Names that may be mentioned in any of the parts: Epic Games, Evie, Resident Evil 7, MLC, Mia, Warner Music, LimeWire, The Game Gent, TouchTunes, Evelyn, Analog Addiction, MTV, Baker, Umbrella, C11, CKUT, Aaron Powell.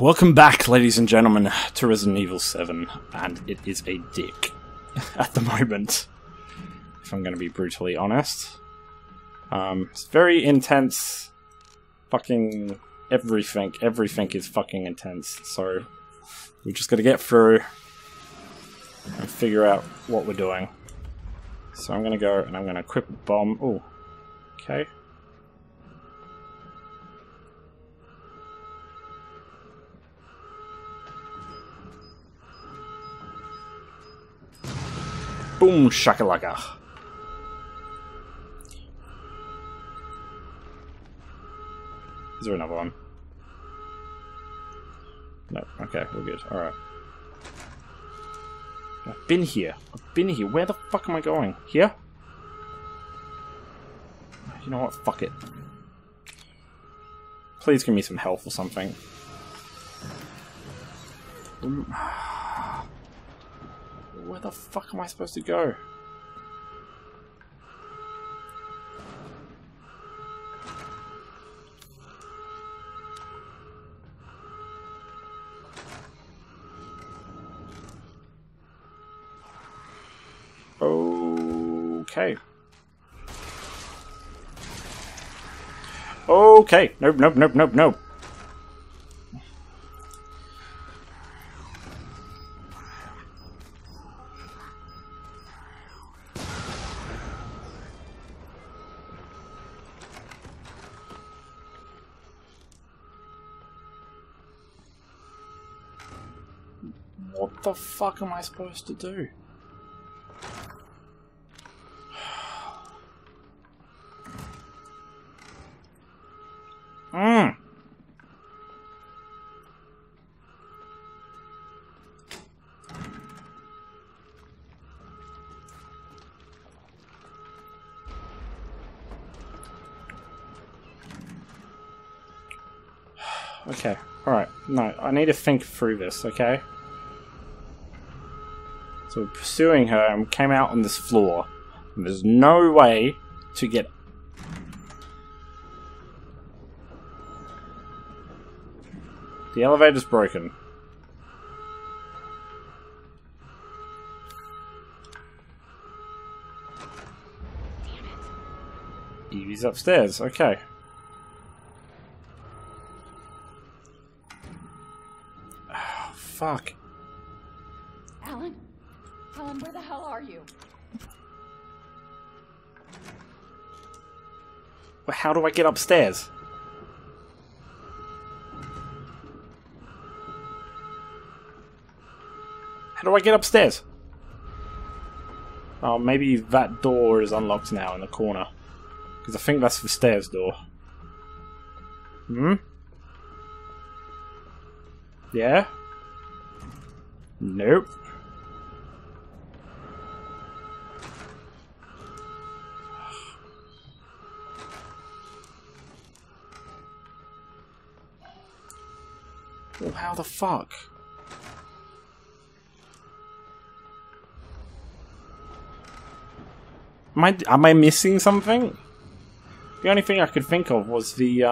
Welcome back, ladies and gentlemen, to Resident Evil 7, and it is a dick at the moment, if I'm going to be brutally honest. It's very intense, fucking everything is fucking intense, so we've just got to get through and figure out what we're doing. So I'm going to go and I'm going to equip a bomb. Oh, okay. Boom shakalaka. Is there another one? No, okay, we're good, alright. I've been here, where the fuck am I going? Here? You know what, fuck it. Please give me some health or something. Where the fuck am I supposed to go? Okay. Okay. Nope. What the fuck am I supposed to do? Okay, alright. No, I need to think through this, okay? So we're pursuing her and we came out on this floor. And there's no way to get... The elevator's broken. Evie's upstairs, okay. Fuck. Alan, where the hell are you? Well, how do I get upstairs? How do I get upstairs? Oh, maybe that door is unlocked now in the corner. Because I think that's the stairs door. Hmm? Yeah? Nope. Well, how the fuck? Am I missing something? The only thing I could think of was the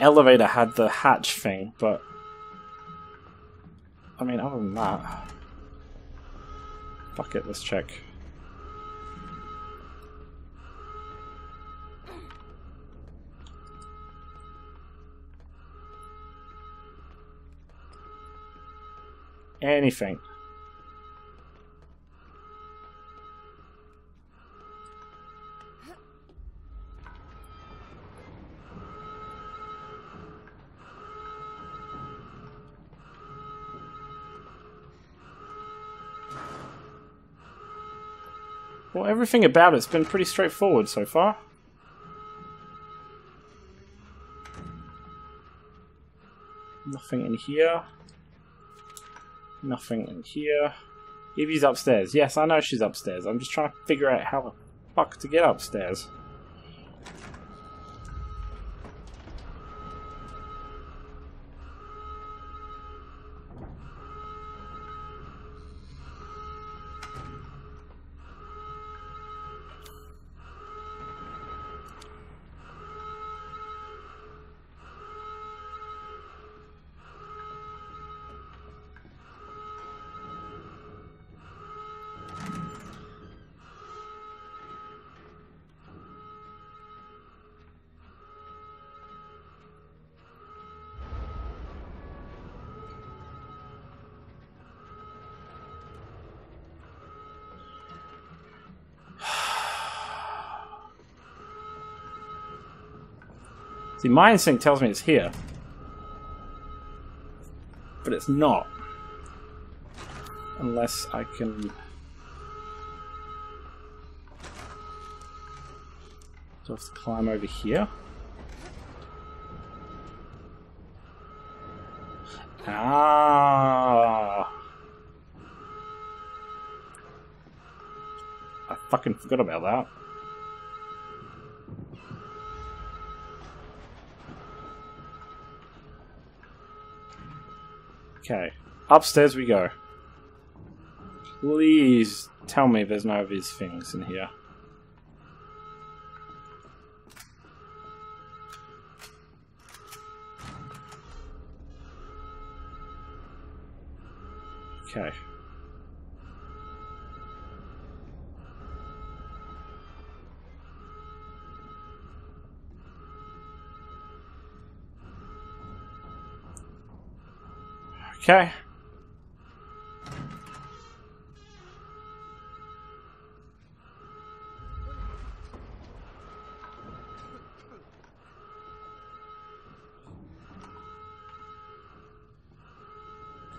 elevator had the hatch thing, but I mean, other than that... Fuck it, let's check. Anything. Well, everything about it's been pretty straightforward so far. Nothing in here. Nothing in here. Evie's upstairs. Yes, I know she's upstairs. I'm just trying to figure out how the fuck to get upstairs. See, my instinct tells me it's here. But it's not. Unless I can... do I have to climb over here? Ah! I fucking forgot about that. Okay, upstairs we go. Please tell me there's no of these things in here. Okay. Okay.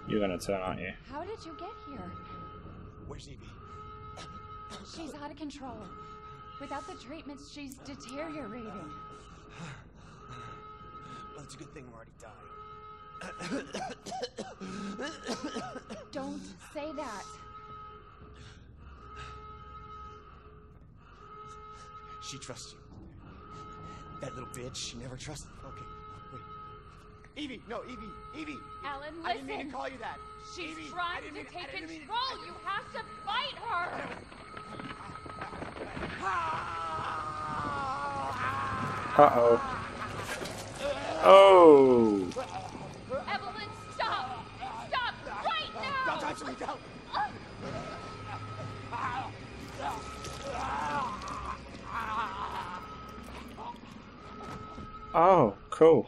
You're gonna turn, aren't you? How did you get here? Where's Evie? She's out of control. Without the treatments, she's deteriorating. Well, it's a good thing we're already dying. Don't say that. She trusts you. That little bitch, she never trusted. Okay, wait. Evie, no, Evie, Evie. Alan, listen. I didn't mean to call you that. She's Evie, trying to take control. You have to fight her. Uh-oh. Oh. Evelyn, stop! Stop right now! Don't touch me, don't! Oh, cool.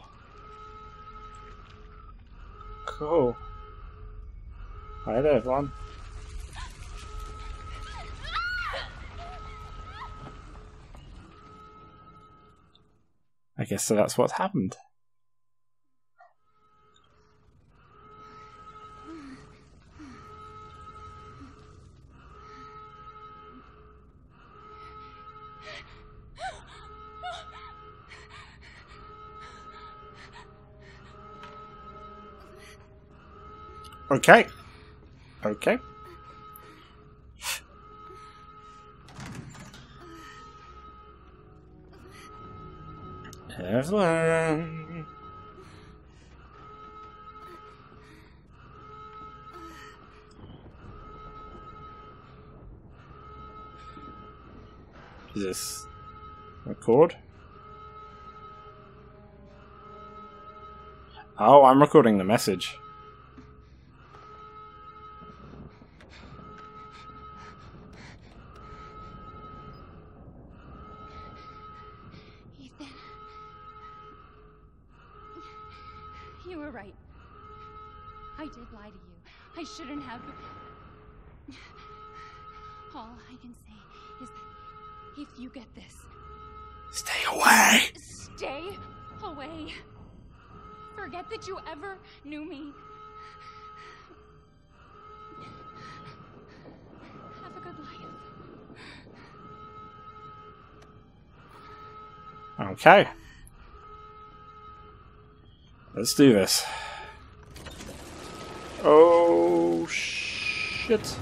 Cool. Hi there, Evelyn. I guess so that's what's happened. Okay. Okay. Evelyn. Is this record? Oh, I'm recording the message. All I can say is that if you get this... stay away! Stay away! Forget that you ever knew me. Have a good life. Okay. Let's do this. Oh, shit.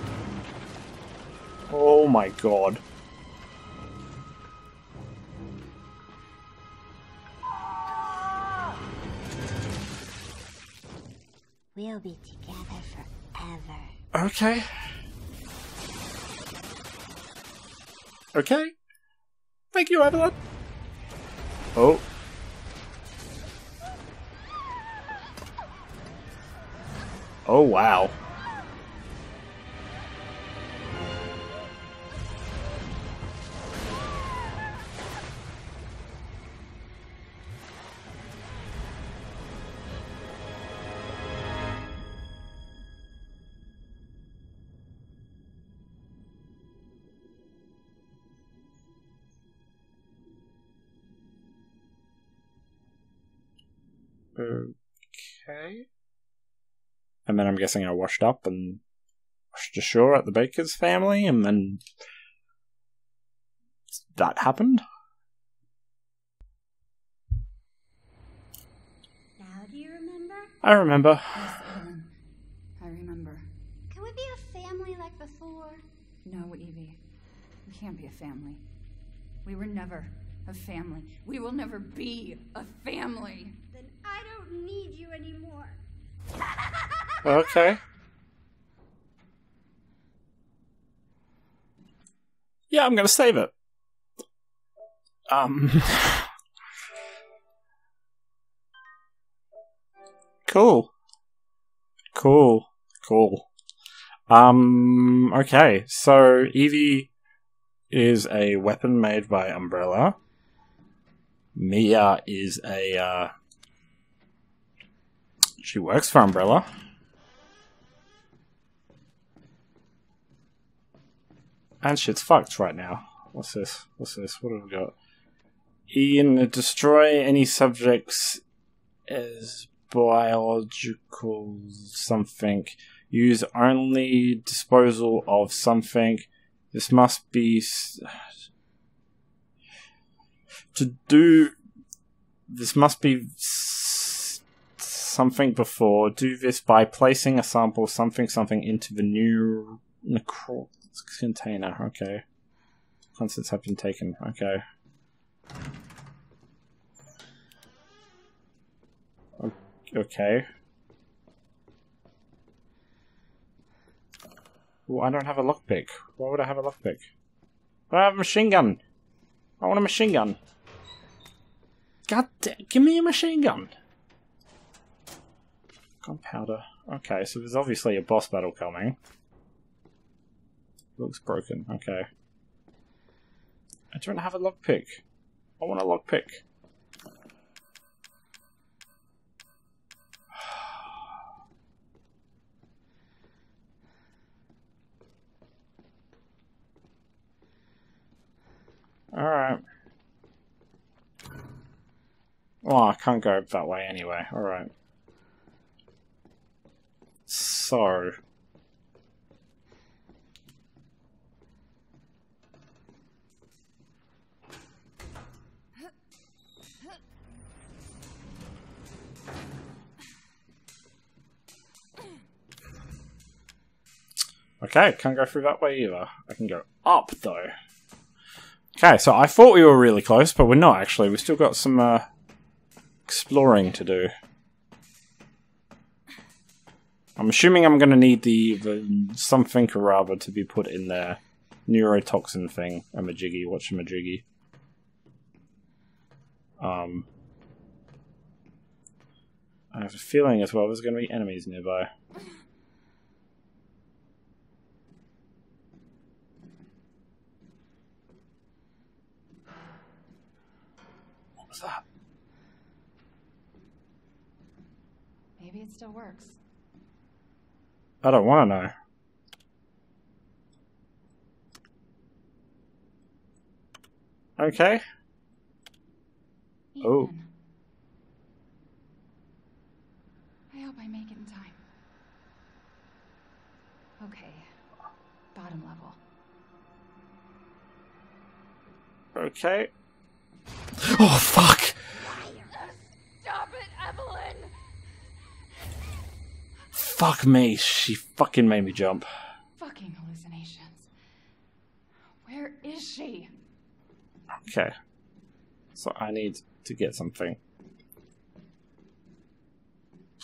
Oh my god. We'll be together forever. Okay. Okay. Thank you, Evelyn. Oh. Oh wow. Okay. And then I'm guessing I washed up and washed ashore at the Baker's family, and then that happened. Now do you remember? I remember. Yes, Evelyn. I remember. Can we be a family like before? No, Evie. We can't be a family. We were never a family. We will never be a family. Then I don't need you anymore. Okay. Yeah, I'm gonna save it. Cool. Okay, so Evie is a weapon made by Umbrella. Mia is a, she works for Umbrella. And shit's fucked right now. What's this? What's this? What have we got? Ian, destroy any subjects as biological something. Use only disposal of something. This must be... to do... This must be something before. Do this by placing a sample something into the new container. Okay. Constants have been taken. Okay. Okay. Well, I don't have a lockpick. Why would I have a lockpick? I have a machine gun. I want a machine gun. God damn, give me a machine gun. Gunpowder. Okay, so there's obviously a boss battle coming. Looks broken. Okay. I don't have a lockpick. I want a lockpick. Alright. Well, I can't go that way anyway. Alright. So... okay, can't go through that way either. I can go up, though. Okay, so I thought we were really close, but we're not, actually. We've still got some exploring to do. I'm assuming I'm going to need the something or rather to be put in there. Neurotoxin thing. Amajiggy, watchamajiggy. I have a feeling as well there's going to be enemies nearby. That. Maybe it still works. I don't want to know. Okay. Ethan. Oh. I hope I make it in time. Okay. Bottom level. Okay. Oh, fuck! Stop it, Evelyn! Fuck me, she fucking made me jump. Fucking hallucinations. Where is she? Okay. So I need to get something.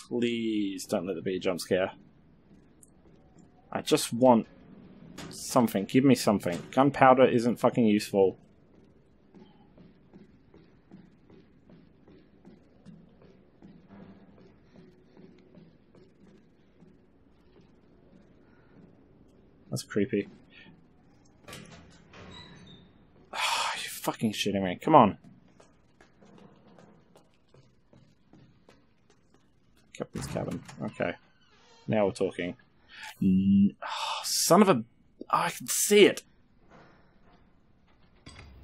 Please don't let there be a jump scare. I just want something. Give me something. Gunpowder isn't fucking useful. That's creepy. Oh, you're fucking shitting me. Come on. Captain's cabin. Okay. Now we're talking. Oh, son of a... Oh, I can see it.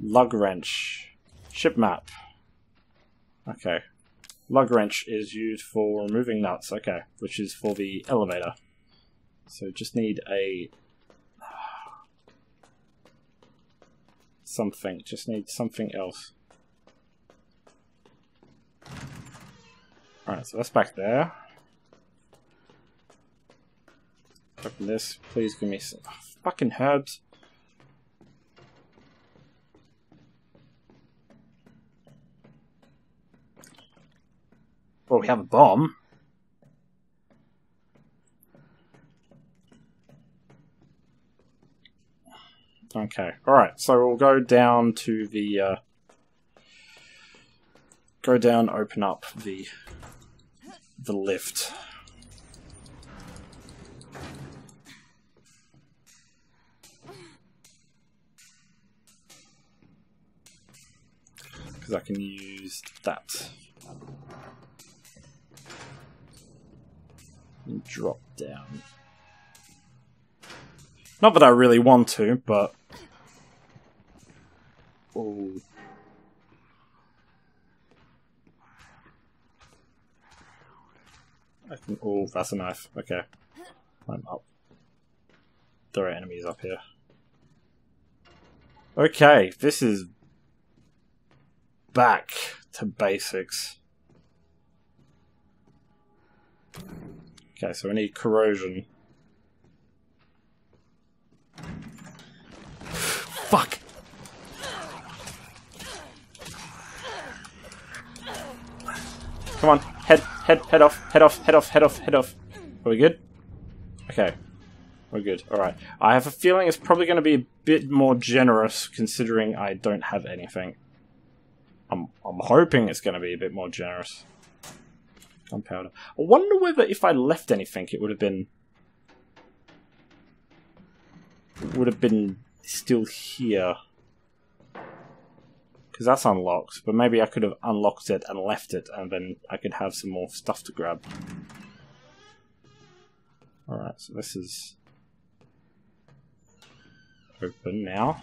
Lug wrench. Ship map. Okay. Lug wrench is used for removing nuts, okay, which is for the elevator. So just need a... something, just need something else. Alright, so that's back there. Open this, please give me some fucking herbs. Well, we have a bomb. Okay, alright, so we'll go down to the, go down, open up the lift. Because I can use that. And drop down. Not that I really want to, but... Ooh. I can... Ooh, that's a knife. Okay. Climb up. There are enemies up here. Okay, this is... back to basics. Okay, so we need corrosion. Fuck! Come on, head off. Are we good? Okay, we're good, alright. I have a feeling it's probably going to be a bit more generous considering I don't have anything. I'm hoping it's going to be a bit more generous. Gunpowder. I wonder whether if I left anything, it would have been... it would have been still here. Because that's unlocked, but maybe I could have unlocked it and left it, and then I could have some more stuff to grab. Alright, so this is... open now.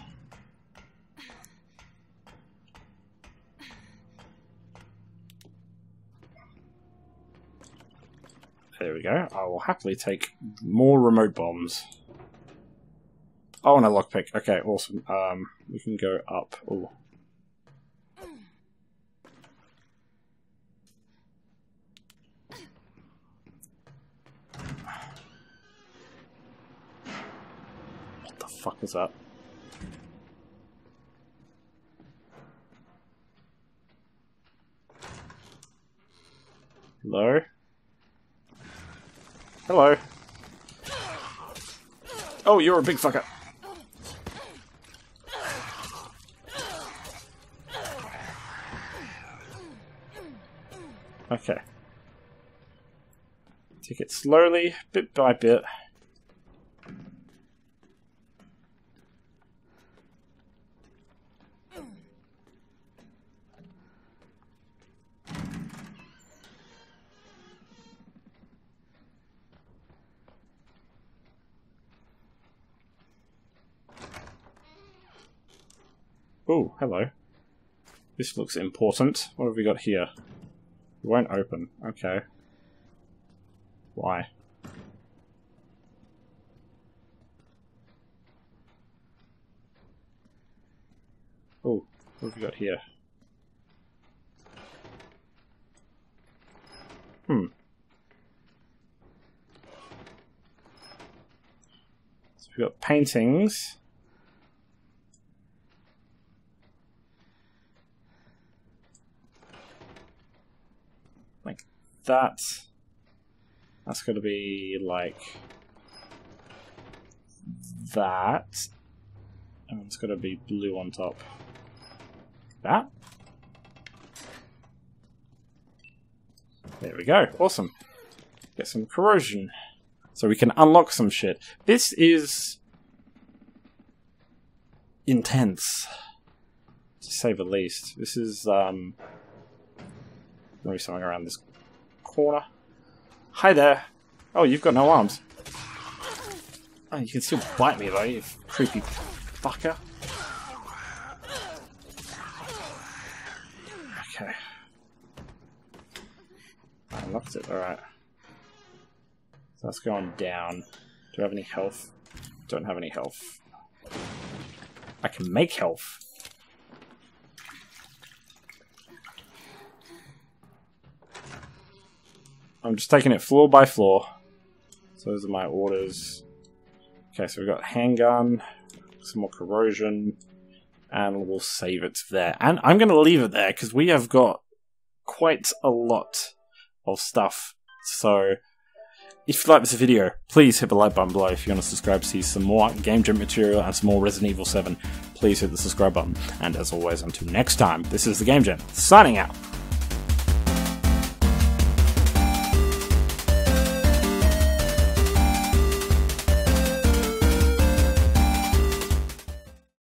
There we go. I will happily take more remote bombs. Oh, and a lockpick. Okay, awesome. We can go up. Ooh. What the fuck is that? Hello? Hello. Oh, you're a big fucker. Okay. Take it slowly, bit by bit. Oh, hello. This looks important. What have we got here? It won't open. Okay. Why? Oh, what have we got here? Hmm. So we've got paintings. That's going to be like that, and it's going to be blue on top. That. There we go. Awesome. Get some corrosion, so we can unlock some shit. This is intense, to say the least. This is maybe something around this corner. Hi there. Oh, you've got no arms. Oh, you can still bite me though, you creepy fucker. Okay. opposite. Alright. So let's go on down. Do I have any health? Don't have any health. I can make health. I'm just taking it floor by floor. So those are my orders. Okay, so we've got handgun, some more corrosion, and we'll save it there. And I'm going to leave it there because we have got quite a lot of stuff. So if you like this video, please hit the like button below. If you want to subscribe to see some more Game Gent material and some more Resident Evil 7, please hit the subscribe button. And as always, until next time, this is The Game Gent, signing out.